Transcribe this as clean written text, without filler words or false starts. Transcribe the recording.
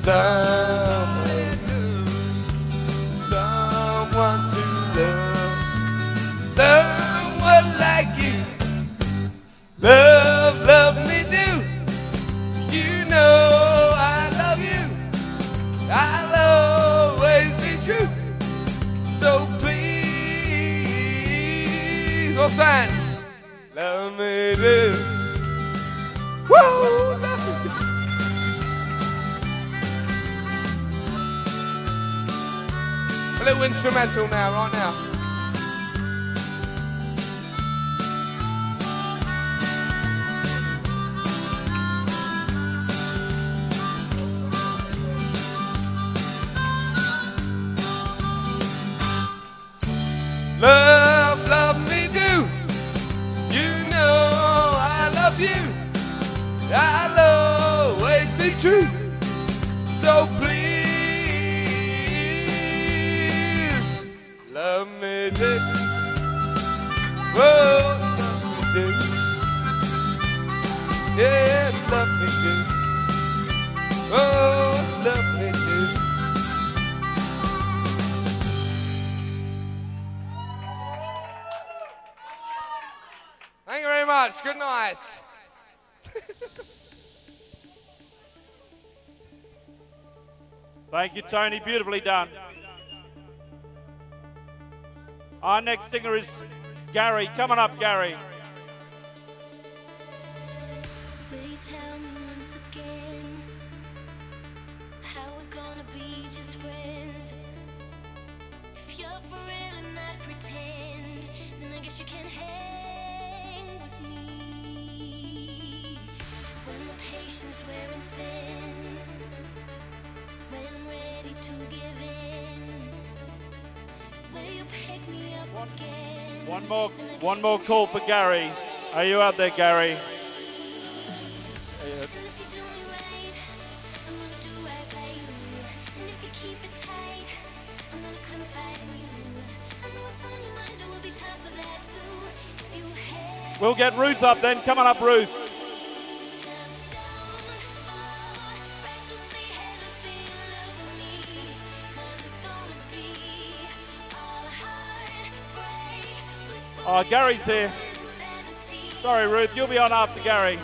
someone, someone to love, someone like you. Love, love me do. You know I love you. I'll always be true. So please, all signs, love me do. Woo! A little instrumental now, right now. Love, love me do. You know I love you. I'll always be true. So please, love me do. Whoa, love me do. Yeah, love me do. Oh, love me do. Thank you very much. Good night. Thank you, Tony. Beautifully done. Our next singer is Gary. Come on up, Gary. Will you tell me once again how we're gonna be just friends? If you're for real and not pretend, then I guess you can hang with me. When my patience wearing thin, when I'm ready to give in, will you pick me up again? One more call for Gary. Are you out there, Gary? We'll get Ruth up then. Come on up, Ruth. Oh, Gary's here. Sorry, Ruth, you'll be on after Gary.